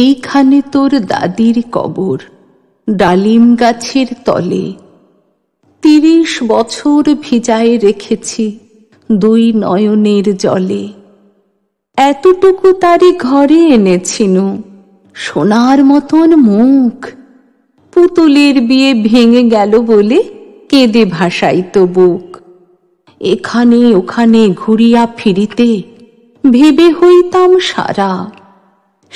এইখানে তোর দাদির কবর, ডালিম গাছের তলে। 30 বছর ভিজায় রেখেছি দুই নয়নের জলে। এতটুকু তারি ঘরে এনেছিনু, সোনার মতন মুখ। পুতুলের বিয়ে ভেঙে গেল বলে কেঁদে ভাসাইত বুক। এখানে ওখানে ঘুরিয়া ফিরিতে ভেবে হইতাম সারা।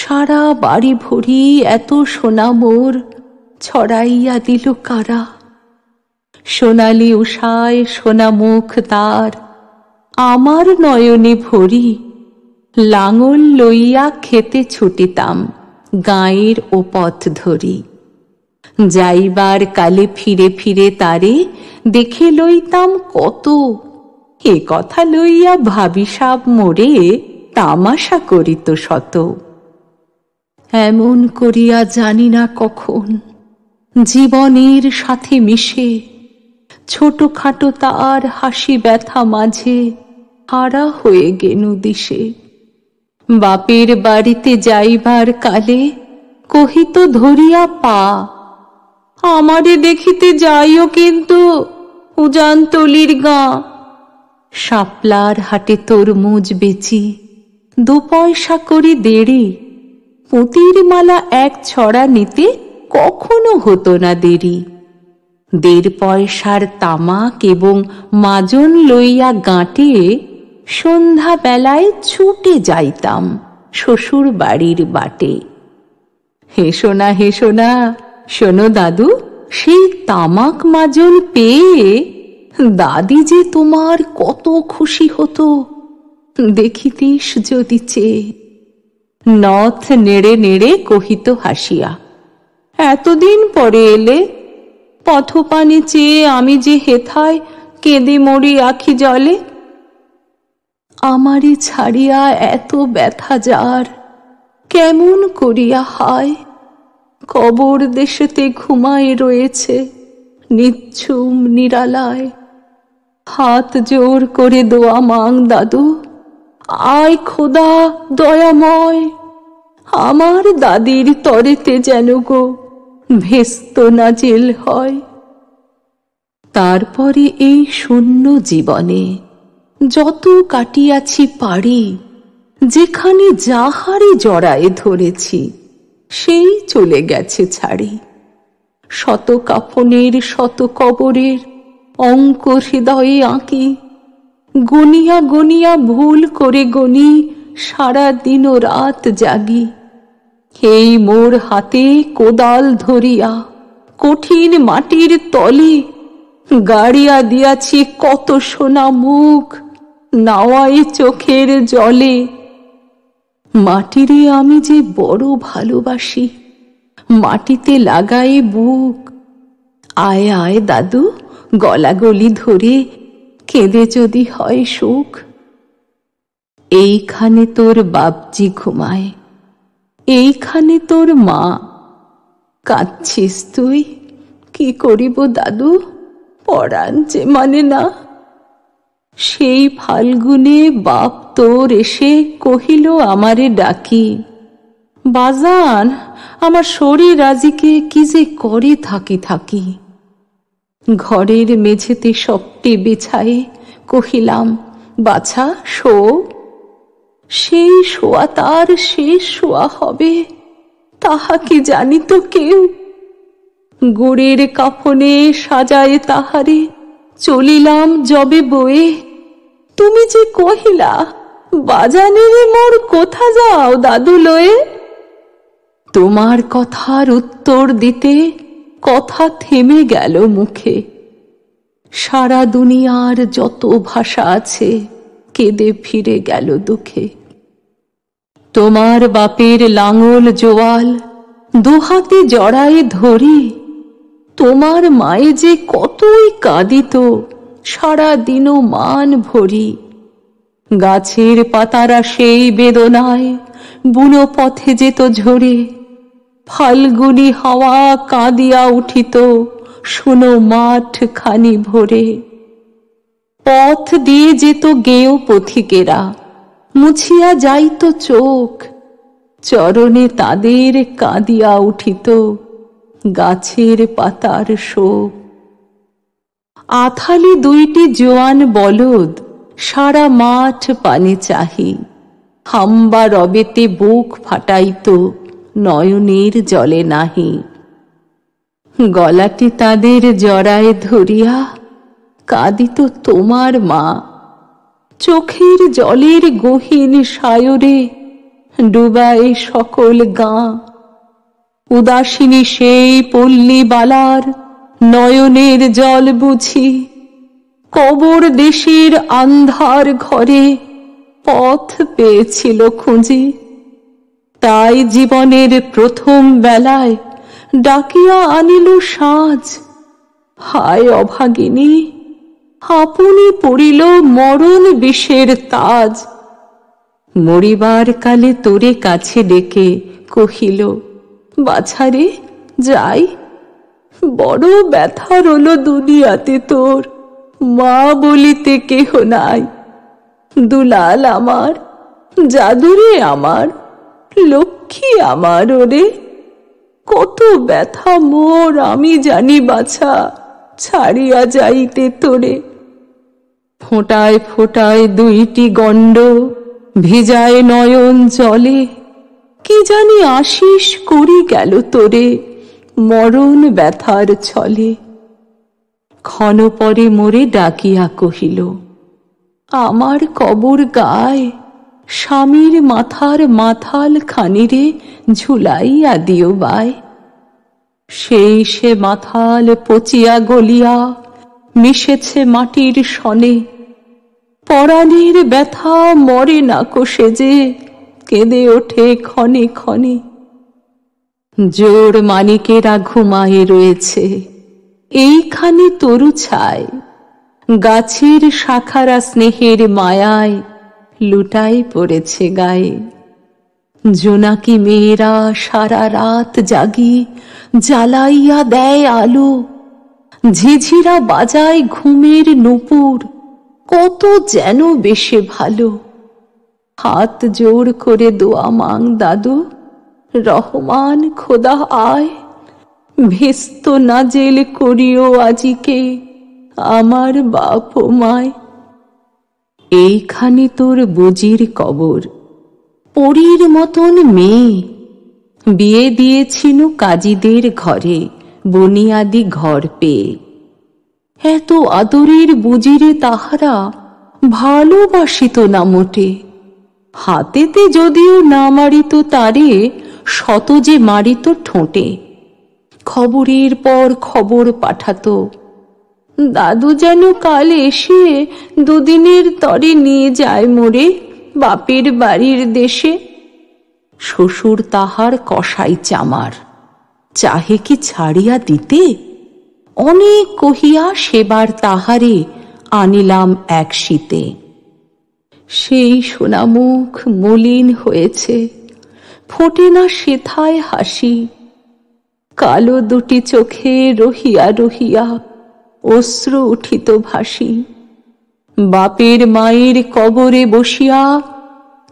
সারা বাড়ি ভরি এত সোনা মোর ছড়াইয়া দিল কারা। সোনালি উষায় সোনা মুখ তার আমার নয়নে ভরি। লাঙল লইয়া খেতে ছুটিতাম গাঁয়ের ও পথ ধরি। যাইবার কালে ফিরে ফিরে তারে দেখে লইতাম কত। এ কথা লইয়া ভাবিসাব মোরে তামাশা করিত শত। এমন করিয়া জানি না কখন জীবনের সাথে মিশে ছোটখাটো তার হাসি ব্যথা মাঝে হারা হয়ে গেনু দিশে। বাপের বাড়িতে যাইবার কালে কহিত ধরিয়া পা, আমারে দেখিতে যাইও কিন্তু উজানতলির গাঁ। শাপলার হাটে তরমুজ বেচি 2 পয়সা করে দেড়ে। পুঁতির মালা 1 ছড়া নিতে কখনো হতো না দেরি। 1.5 পয়সার তামাক এবং মাজন লইয়া গাঁটে সন্ধ্যাবেলায় ছুটে যাইতাম শ্বশুর বাড়ির বাটে। হেসো না হেসো না, শোনো দাদু, সেই তামাক মাজন পেয়ে দাদি যে তোমার কত খুশি হতো দেখিতিস যদি চেয়ে। নথ নেড়ে নেড়ে কহিত হাসিয়া, এতদিন পরে এলে। পথপানে চেয়ে আমি যে হেথায় কেঁদে মরি আখি জলে। আমারে ছাড়িয়া এত ব্যথা যার কেমন করিয়া হায়। কবর দেশেতে ঘুমায় রয়েছে নিচ্ছুম নিরালায়। হাত জোর করে দোয়া মাং দাদু, আয় খোদা দয়াময়। আমার দাদির তরেতে যেন গো ভেস্ত নাজেল হয়। তারপরে এই শূন্য জীবনে যত কাটিয়াছি পারি, যেখানে যাহারে জড়ায়ে ধরেছি সেই চলে গেছে ছাড়ি। শত কাফনের শত কবরের অঙ্ক হৃদয়ে আঁকি। গনিয়া গনিয়া ভুল করে গনি সারা দিন ও রাত জাগি। এই মোর হাতে কোদাল ধরিয়া কঠিন মাটির তলে গাড়িয়া দিয়াছি কত সোনা মুখ নাওয়ায় চোখের জলে। মাটিরে আমি যে বড় ভালোবাসি, মাটিতে লাগাই বুক। আয় আয় দাদু, গলাগলি ধরে কেঁদে যদি হয় শোক। এইখানে তোর বাপজি ঘুমায়, এইখানে তোর মা। কাঁদছিস তুই, কি করিব দাদু, পরাণ যে মানে না। সেই ফাল্গুনে বাপ তোর এসে কহিল আমারে ডাকি, বাজান আমার শরীর আজিকে কি যে করে থাকি থাকি। ঘরের মেঝেতে সবটি বিছায়ে কহিলাম, বাছা শো। সেই শোয়া তার শেষ শোয়া হবে তাহা কি জানিত কেউ। গোড়ের কাফনে সাজায় তাহারে চলিলাম জবে বয়ে। তুমি যে কহিলা বাজানেরে মোর কোথা যাও দাদু লয়ে। তোমার কথার উত্তর দিতে কথা থেমে গেল মুখে। সারা দুনিয়ার যত ভাষা আছে কেঁদে ফিরে গেল দুঃখে। তোমার বাপের লাঙল জোয়াল দুহাতে জড়ায়ে ধরি। তোমার মায়ে যে কতই কাঁদিত সারা দিনও মান ভরি। গাছের পাতারা সেই বেদনায় বুনো পথে যেত ঝরে। ফাল্গুনি হাওয়া কাঁদিয়া উঠিত শোনো মাঠ খানি ভরে। পথ দিয়ে যেত গেঁয়ো পথিকেরা মুছিয়া যাইত চোখ। চরণে তাদের কাঁদিয়া উঠিত গাছের পাতার শোক। আথালে দুইটি জোয়ান বলদ সারা মাঠ পানে চাহি, হাম্বা রবেতে বুক ফাটাইত নয়নের জলে নাহি। গলাটি তাদের জড়ায় ধরিয়া কাঁদিত তোমার মা, চোখের জলের গহীন সায়রে ডুবায় সকল গাঁ। উদাসিনী সেই পল্লী বালার নয়নের জল বুঝি, কবর দেশের আন্ধার ঘরে পথ পেয়েছিল খুঁজি। তাই জীবনের প্রথম বেলায় ডাকিয়া আনিল সাজ, হায় অভাগিনী আপনি পড়িল মরণ বিষের তাজ। মরিবার কালে তোরে কাছে ডেকে কহিল, বাছারে যাই, বড় ব্যথা রল দুনিয়াতে তোর, মা বলিতে কেহ নাই। দুলাল আমার, জাদুরে আমার, লক্ষ্মী আমার ওরে, কত ব্যথা মোর আমি জানি বাছা, ছাড়িয়া যাইতে তোরে। ফোঁটায় ফোঁটায় দুইটি গণ্ড ভিজায় নয়ন জলে, কি জানি আশিস করি গেল তোরে মরণ ব্যথার ছলে। ক্ষণ পরে মোরে ডাকিয়া কহিল, আমার কবর গায় স্বামীর মাথার মাথাল খানিরে ঝুলাইয়া দিও বায়। সেই সে মাথাল পচিয়া গলিয়া মিশেছে মাটির সনে, পরাণের ব্যথা মরে না কোষে যে কেঁদে ওঠে ক্ষণে ক্ষণে। জোর মানিকেরা ঘুমায়ে রয়েছে এইখানে তরু ছায়, গাছের শাখারা স্নেহের মায়ায় লুটাই পড়েছে গায়ে। জোনাকি মেয়েরা সারা রাত জাগি জ্বালাইয়া দেয় আলো, ঝিঝিরা বাজায় ঘুমের নুপুর কত যেন বেশে ভালো। হাত জোর করে দোয়া মাং দাদু, রহমান খোদা আয়, ভেস্ত নাজেল করিও আজিকে আমার বাপ ও মায়। এইখানে তোর বুজির কবর, পরীর মতন মেয়ে, বিয়ে দিয়েছিল কাজীদের ঘরে বনিয়াদি ঘর পেয়ে। এত আদরের বুজিরে তাহারা ভালোবাসিত না মোটে, হাতেতে যদিও না মারিত তারে শত যে মারিত ঠোঁটে। খবরের পর খবর পাঠাতো, দাদু যেন কাল এসে দুদিনের তরে নিয়ে যায় মোরে বাপের বাড়ির দেশে। শ্বশুর তাহার কষাই চামার, চাহে কি ছাড়িয়া দিতে, অনেক কহিয়া সেবার তাহারে আনিলাম এক শীতে। সেই সোনামুখ মলিন হয়েছে, ফোটে না সেথায় হাসি, কালো দুটি চোখে রহিয়া রহিয়া অশ্রু উঠিত ভাসি। বাপের মায়ের কবরে বসিয়া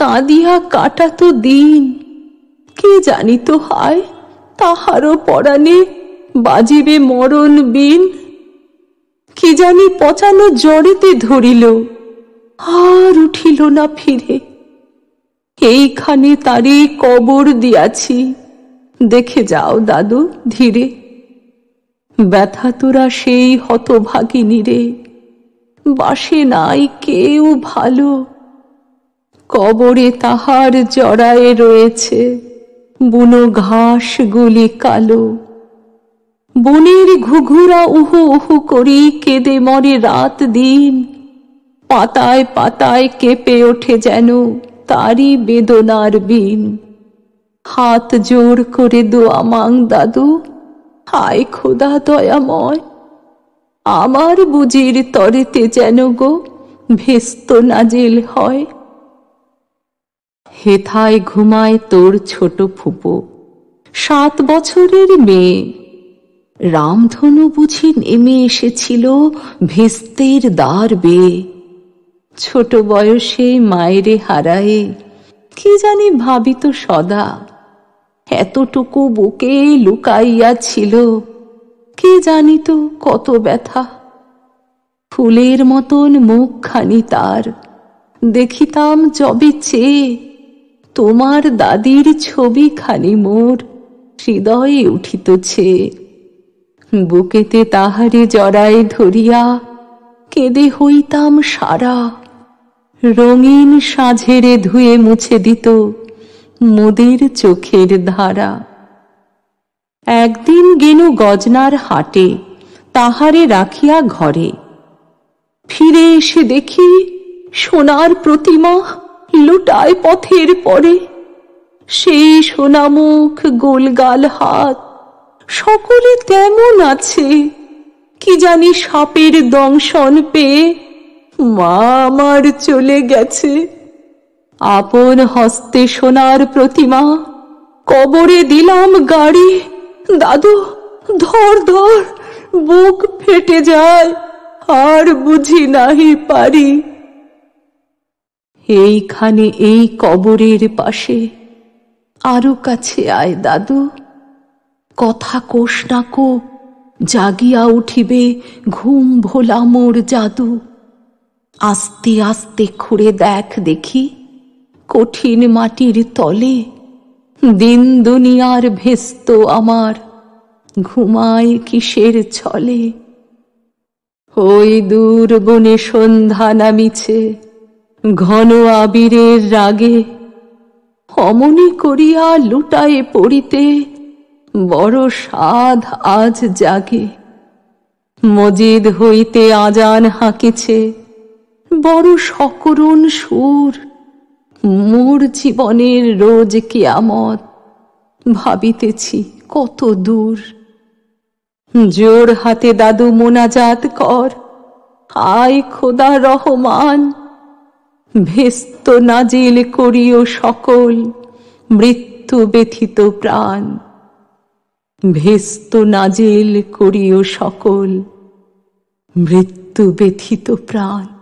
কাঁদিয়া কাটাতো দিন, কে জানিত হায় তাহারও পরাণে বাজিবে মরণ বিন। কি জানি পচানো জড়িতে ধরিল আর উঠিল না ফিরে, এইখানে তারে কবর দিয়াছি দেখে যাও দাদু ধীরে। ব্যথা তোরা সেই হতভাগিনী রে, বাসে নাই কেউ ভালো, কবরে তাহার জড়ায় রয়েছে বুনো ঘাস গুলি কালো। বনের ঘুঘুরা উহু উহু করি কেঁদে মরে রাত দিন, পাতায় পাতায় কেঁপে ওঠে যেন তারই বেদনার বিন। হাত জোর করে দোয়া মাং দাদু, হায় খোদা দয়াময়, আমার বুঝির তরেতে যেন গো ভেস্ত নাজেল হয়। হেথায় ঘুমায় তোর ছোট ফুপো, 7 বছরের মেয়ে। রামধনু বুঝি নেমে এসেছিল ভেস্তের দ্বার বেয়ে, ছোট বয়সে মায়েরে হারায়ে কি জানি ভাবিত সদা, এতটুকু বুকে লুকাইয়া ছিল কি জানি তো কত ব্যথা। ফুলের মতন মুখখানি তার দেখিতাম যবে চেয়ে, তোমার দাদির ছবি খানি মোর হৃদয়ে উঠিতছে। বুকেতে তাহারে জড়ায় ধরিয়া কেঁদে হইতাম সারা, রঙিন সাঁঝেরে ধুয়ে মুছে দিত মোদের চোখের ধারা। একদিন গেনু গজনার হাটে তাহারে রাখিয়া ঘরে, ফিরে এসে দেখি সোনার প্রতিমা লুটায় পথের পরে। সেই সোনামুখ গোলগাল হাত সকলে তেমন আছে, কি জানি সাপের দংশন পেয়ে মা আমার চলে গেছে। আপন হস্তে সোনার প্রতিমা কবরে দিলাম গাড়ি, দাদু ধর ধর বুক ফেটে যায় আর বুঝি নাহি পারি। এইখানে এই কবরের পাশে আরো কাছে আয় দাদু, কথা কোষ নাকো জাগিয়া উঠিবে ঘুম ভোলা মোর জাদু। আস্তে আস্তে খুঁড়ে দেখ দেখি কঠিন মাটির তলে, দিন দুনিয়ার ভেস্ত আমার ঘুমায় কিসের ছলে। ওই দূর বনে সন্ধ্যা নামিছে ঘন আবিরের রাগে, অমনি করিয়া লুটায়ে পড়িতে বড় সাধ আজ জাগে। মজিদ হইতে আজান হাঁকিছে বড় সকরুণ সুর, মোর জীবনের রোজ কিয়ামত ভাবিতেছি কত দূর। জোর হাতে দাদু মোনাজাত কর, আয় খোদা রহমান, ভেস্ত নাজিল করিও সকল মৃত্যু ব্যথিত প্রাণ। ভেস্ত নাজিল করিও সকল মৃত্যু ব্যথিত প্রাণ।